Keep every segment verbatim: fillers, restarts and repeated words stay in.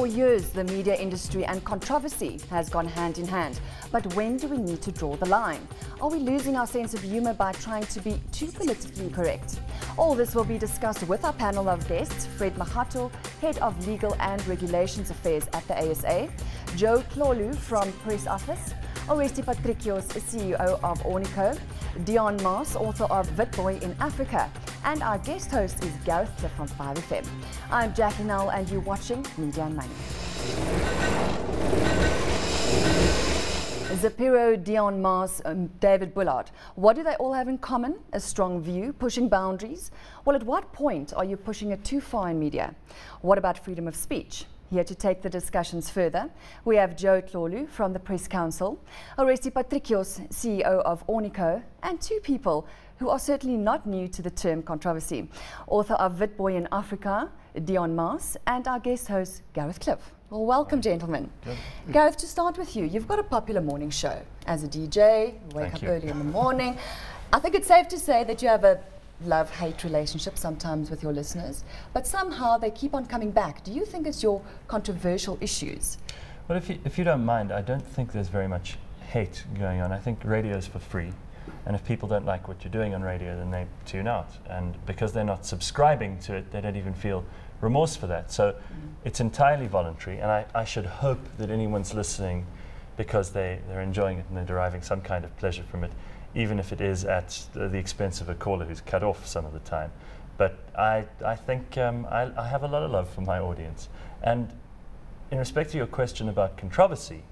For years, the media industry and controversy has gone hand in hand. But when do we need to draw the line? Are we losing our sense of humour by trying to be too politically correct? All this will be discussed with our panel of guests, Fred Makgato, Head of Legal and Regulations Affairs at the A S A, Joe Thloloe from Press Office, Oresti Patricios, C E O of Ornico, Deon Maas, author of Witboy in Africa, and our guest host is Gareth Cliff from five F M. I'm Jackie Null and you're watching Media and Money. Zapiro, Deon Maas, um, David Bullard. What do they all have in common? A strong view, pushing boundaries. Well, at what point are you pushing it too far in media? What about freedom of speech? Here to take the discussions further, we have Joe Thloloe from the Press Council, Oresti Patricios, C E O of Ornico, and two people who are certainly not new to the term controversy. Author of Witboy in Africa, Deon Maas, and our guest host, Gareth Cliff. Well, welcome, gentlemen. Yeah. Gareth, to start with you, you've got a popular morning show. As a D J, you wake Thank up you. early in the morning. I think it's safe to say that you have a love-hate relationship sometimes with your listeners, but somehow they keep on coming back. Do you think it's your controversial issues? Well, if you, if you don't mind, I don't think there's very much hate going on. I think radio's for free, and if people don't like what you're doing on radio, then they tune out. And because they're not subscribing to it, they don't even feel remorse for that. So mm. it's entirely voluntary, and I, I should hope that anyone's listening because they, they're enjoying it and they're deriving some kind of pleasure from it, even if it is at the, the expense of a caller who's cut off some of the time. But I, I think um, I, I have a lot of love for my audience. And in respect to your question about controversy,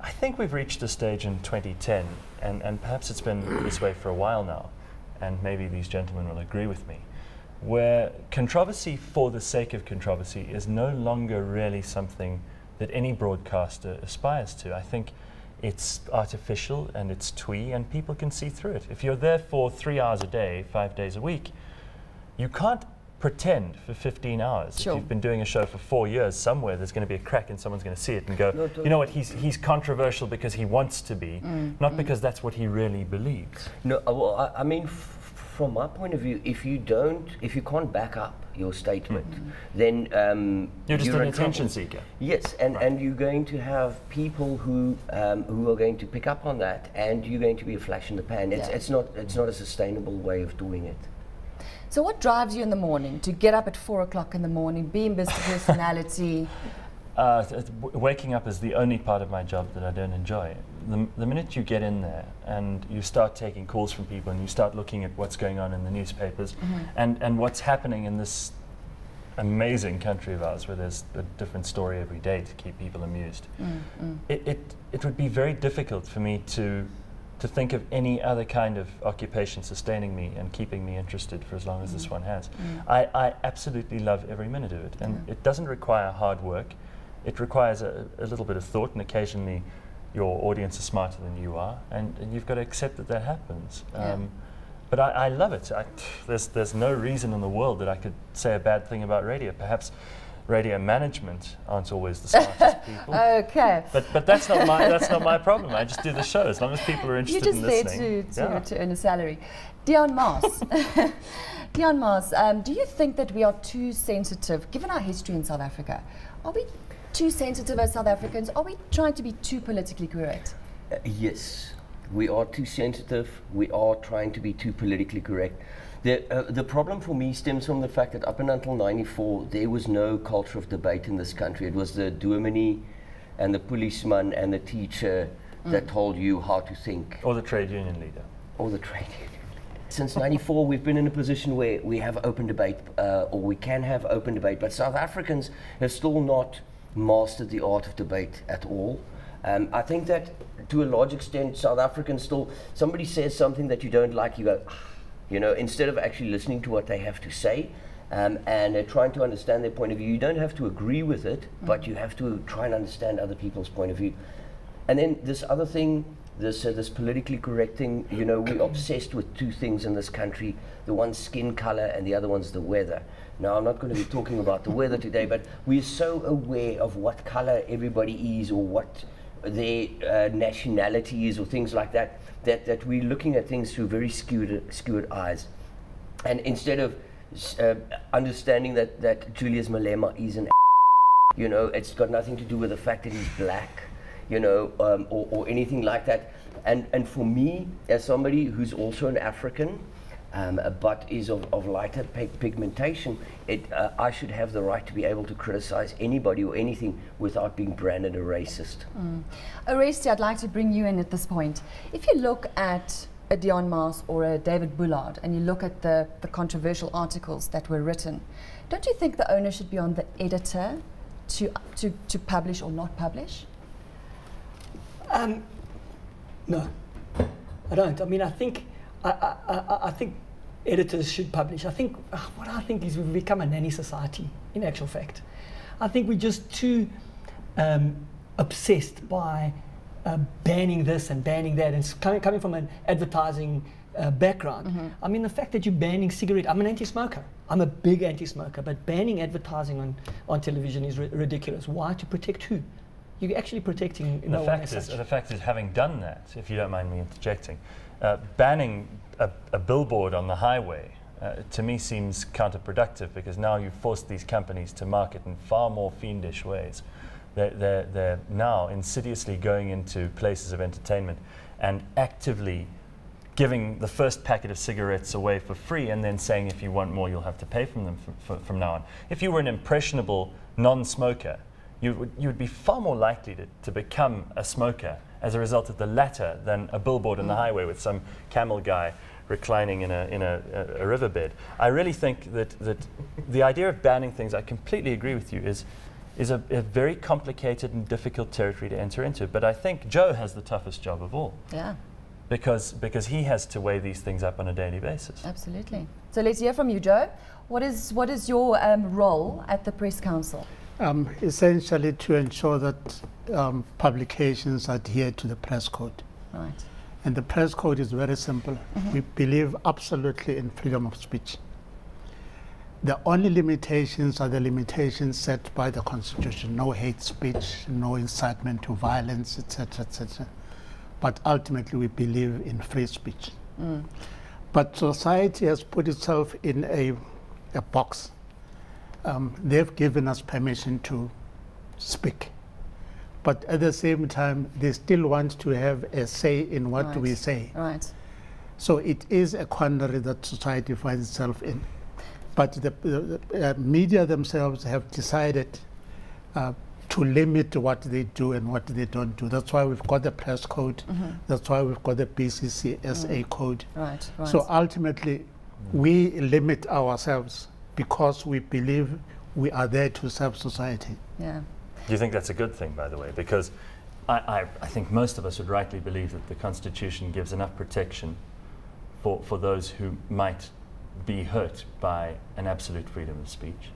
I think we've reached a stage in twenty ten, and, and perhaps it's been this way for a while now, and maybe these gentlemen will agree with me, where controversy for the sake of controversy is no longer really something that any broadcaster aspires to. I think it's artificial and it's twee, and people can see through it. If you're there for three hours a day, five days a week, you can't pretend for fifteen hours. Sure. If you've been doing a show for four years somewhere, there's going to be a crack and someone's going to see it and go, not you know what, he's, he's controversial because he wants to be, mm, not mm. because that's what he really believes. No, uh, well, I, I mean, f from my point of view, if you don't, if you can't back up your statement, mm -hmm. then um, you're just you're an attention seeker. Yes, and, right. and you're going to have people who um, who are going to pick up on that, and you're going to be a flash in the pan. It's, yeah. it's not it's not a sustainable way of doing it. So what drives you in the morning to get up at four o'clock in the morning, being business personality? uh, waking up is the only part of my job that I don't enjoy. The, the minute you get in there and you start taking calls from people and you start looking at what's going on in the newspapers, mm-hmm. and, and what's happening in this amazing country of ours where there's a different story every day to keep people amused, mm-hmm. it, it, it would be very difficult for me to, to think of any other kind of occupation sustaining me and keeping me interested for as long as mm-hmm. this one has. Mm-hmm. I, I absolutely love every minute of it, and yeah. it doesn't require hard work. It requires a, a little bit of thought, and occasionally your audience is smarter than you are, and, and you've got to accept that that happens. Yeah. Um, but I, I love it. I, there's, there's no reason in the world that I could say a bad thing about radio. Perhaps radio management aren't always the smartest people. Okay. But, but that's, not my, that's not my problem. I just do the show as long as people are interested in listening. You're just there to, to, yeah. to earn a salary. Deon Maas. Deon Maas, um, do you think that we are too sensitive, given our history in South Africa? Are we too sensitive as South Africans? Are we trying to be too politically correct? Uh, yes, we are too sensitive. We are trying to be too politically correct. The, uh, the problem for me stems from the fact that up and until ninety-four, there was no culture of debate in this country. It was the dominee and the policeman and the teacher mm. that told you how to think. Or the trade union leader. Or the trade union. Since ninety-four, we've been in a position where we have open debate, uh, or we can have open debate, but South Africans have still not mastered the art of debate at all. Um, I think that to a large extent South Africans still, somebody says something that you don't like, you go, ah, you know, instead of actually listening to what they have to say, um, and uh, trying to understand their point of view. You don't have to agree with it, mm-hmm. but you have to try and understand other people's point of view. And then this other thing, this, uh, this politically correct thing, you know, we're obsessed with two things in this country, the one's skin color and the other one's the weather. Now, I'm not going to be talking about the weather today, but we're so aware of what color everybody is or what their uh, nationality is or things like that, that, that we're looking at things through very skewed, skewed eyes. And instead of uh, understanding that, that Julius Malema is an You know, it's got nothing to do with the fact that he's black, you know, um, or, or anything like that. And, and for me, as somebody who's also an African, um, but is of, of lighter pigmentation, it, uh, I should have the right to be able to criticize anybody or anything without being branded a racist. Mm. Oresti, I'd like to bring you in at this point. If you look at a Deon Maas or a David Bullard and you look at the, the controversial articles that were written, don't you think the owner should be on the editor to, to, to publish or not publish? Um, No, I don't. I mean, I think I, I, I, I think editors should publish. I think uh, what I think is we've become a nanny society. In actual fact, I think we're just too um, obsessed by uh, banning this and banning that. And it's coming coming from an advertising uh, background. Mm-hmm. I mean, the fact that you're banning cigarette. I'm an anti-smoker. I'm a big anti-smoker. But banning advertising on on television is ri ridiculous. Why? To protect who? You're actually protecting the no fact is, the fact is, having done that, if you don't mind me interjecting, uh, banning a, a billboard on the highway uh, to me seems counterproductive, because now you've forced these companies to market in far more fiendish ways. They're, they're, they're now insidiously going into places of entertainment and actively giving the first packet of cigarettes away for free and then saying, if you want more, you'll have to pay from them from, from now on. If you were an impressionable non-smoker, you would, you would be far more likely to, to become a smoker as a result of the latter than a billboard on mm. the highway with some camel guy reclining in a, in a, a, a riverbed. I really think that, that the idea of banning things, I completely agree with you, is, is a, a very complicated and difficult territory to enter into. But I think Joe has the toughest job of all. Yeah. Because, because he has to weigh these things up on a daily basis. Absolutely. So let's hear from you, Joe. What is, what is your um, role at the Press Council? Um, essentially to ensure that um, publications adhere to the press code. Right. And the press code is very simple. Mm-hmm. We believe absolutely in freedom of speech. The only limitations are the limitations set by the Constitution. No hate speech, no incitement to violence, et cetera, et cetera. But ultimately we believe in free speech. Mm. But society has put itself in a, a box. Um, they've given us permission to speak, but at the same time they still want to have a say in what right. we say. Right. So it is a quandary that society finds itself in. But the, the, the uh, media themselves have decided uh, to limit what they do and what they don't do. That's why we've got the press code. Mm-hmm. That's why we've got the B C C S A mm. code. Right, right. So ultimately we limit ourselves because we believe we are there to serve society. Yeah. Do you think that's a good thing, by the way? Because I, I, I think most of us would rightly believe that the Constitution gives enough protection for, for those who might be hurt by an absolute freedom of speech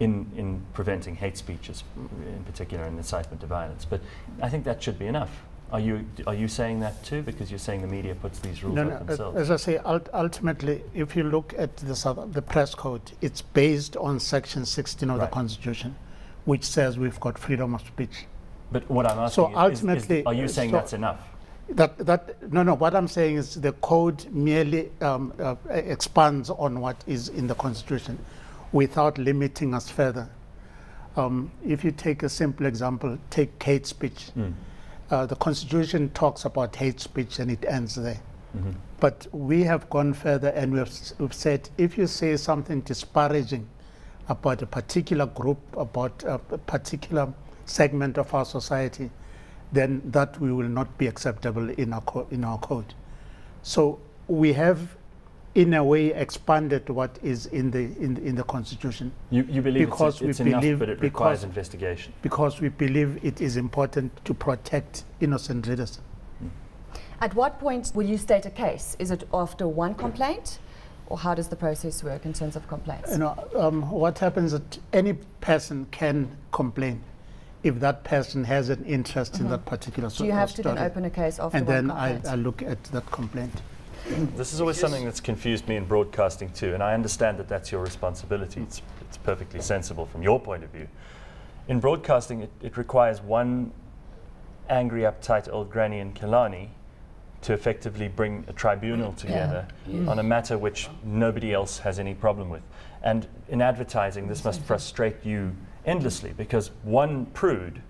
in, in preventing hate speeches, in particular, and incitement to violence. But I think that should be enough. Are you, are you saying that too? Because you're saying the media puts these rules no, up no, themselves. As I say, ult ultimately, if you look at the, South, the press code, it's based on Section sixteen of right. the Constitution, which says we've got freedom of speech. But what I'm asking so is, ultimately, is, is, are you saying so that's enough? That, that, no, no, what I'm saying is the code merely um, uh, expands on what is in the Constitution without limiting us further. Um, if you take a simple example, take hate speech. Mm. Uh, the Constitution talks about hate speech and it ends there. Mm-hmm. But we have gone further and we've, we've said if you say something disparaging about a particular group, about a, a particular segment of our society, then that we will not be acceptable in our, co in our code. So we have, in a way, expanded what is in the in, in the Constitution. You, you believe because it's, it's we enough, believe but it requires because, investigation. Because we believe it is important to protect innocent readers. Mm. At what point will you state a case? Is it after one complaint, or how does the process work in terms of complaints? You know, um, what happens is that any person can complain if that person has an interest mm-hmm. in that particular story. Do you have to then open a case after and one complaint? And then I, I look at that complaint. This is always something that's confused me in broadcasting too, and I understand that that's your responsibility. It's, it's perfectly sensible from your point of view. In broadcasting, it, it requires one angry, uptight old granny in Killarney to effectively bring a tribunal together yeah. Yeah. on a matter which nobody else has any problem with. And in advertising, this must frustrate you endlessly, because one prude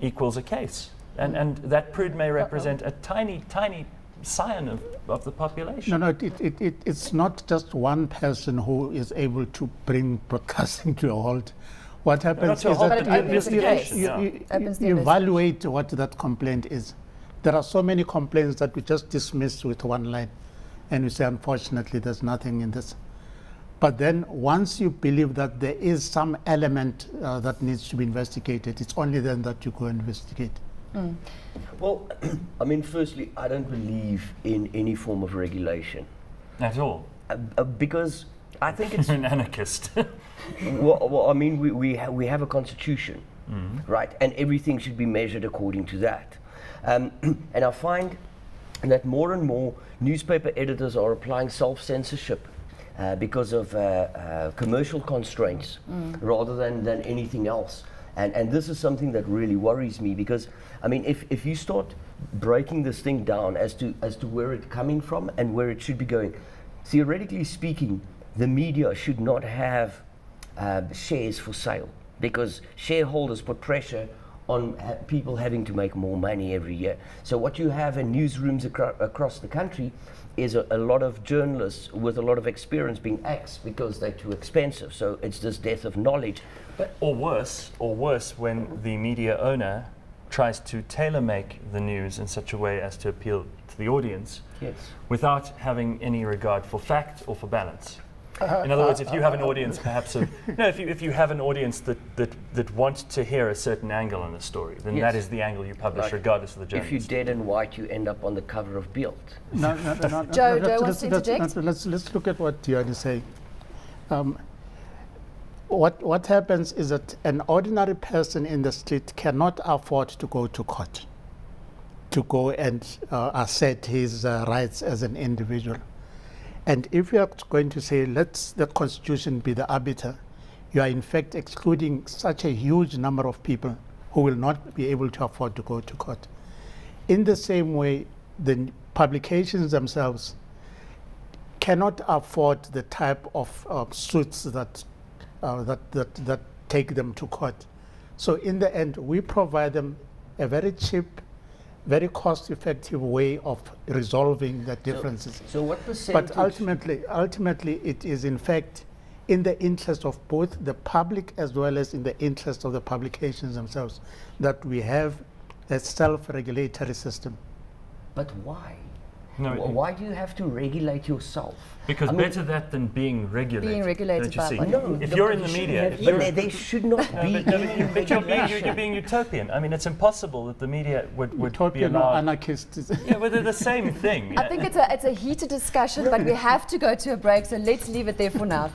equals a case. And, and that prude may represent a tiny, tiny scion of, of the population. No, no, it, it, it, it's not just one person who is able to bring broadcasting to a halt. What happens no, is halt, that you, you, you, you, you, you evaluate what that complaint is. There are so many complaints that we just dismiss with one line, and we say, unfortunately, there's nothing in this. But then once you believe that there is some element uh, that needs to be investigated, it's only then that you go investigate. Mm. Well, I mean, firstly, I don't believe in any form of regulation. At all? Uh, uh, because I think it's... You're an anarchist. well, well, I mean, we, we, ha we have a constitution, mm. right? And everything should be measured according to that. Um, and I find that more and more newspaper editors are applying self-censorship Uh, because of uh, uh, commercial constraints mm. rather than, than anything else. And, and this is something that really worries me, because, I mean, if, if you start breaking this thing down as to, as to where it's coming from and where it should be going, theoretically speaking, the media should not have uh, shares for sale, because shareholders put pressure on ha people having to make more money every year. So what you have in newsrooms acro across the country is a, a lot of journalists with a lot of experience being axed because they're too expensive. So it's this death of knowledge. But or worse, or worse when the media owner tries to tailor-make the news in such a way as to appeal to the audience yes. without having any regard for fact or for balance. Uh, in other uh, words, if you uh, have an audience perhaps of... No, if you, if you have an audience that, that, that wants to hear a certain angle on the story, then yes. that is the angle you publish right. regardless of the journalist. If you're dead and white, you end up on the cover of Bild. No, no, no, no, no. Joe, Joe wants to interject. Let's, let's look at what Deon is saying. Um, what, what happens is that an ordinary person in the street cannot afford to go to court, to go and uh, assert his uh, rights as an individual. And if you are going to say, let's the Constitution be the arbiter, you are in fact excluding such a huge number of people who will not be able to afford to go to court. In the same way, the publications themselves cannot afford the type of uh, suits that, uh, that, that, that take them to court. So in the end, we provide them a very cheap, very cost-effective way of resolving the differences. So, so what percentage? But ultimately, ultimately, it is in fact in the interest of both the public as well as in the interest of the publications themselves that we have a self-regulatory system. But why? No, why do you have to regulate yourself? Because I mean, better that than being regulated. Being regulated by you no, if you're in the media, if you're they, they should not be. No, but, no, but, you, but you're, being, you're, you're being utopian. I mean, it's impossible that the media would, would be allowed. Anarchists. Yeah, well, they're the same thing. I think it's a, it's a heated discussion, but we have to go to a break, so let's leave it there for now.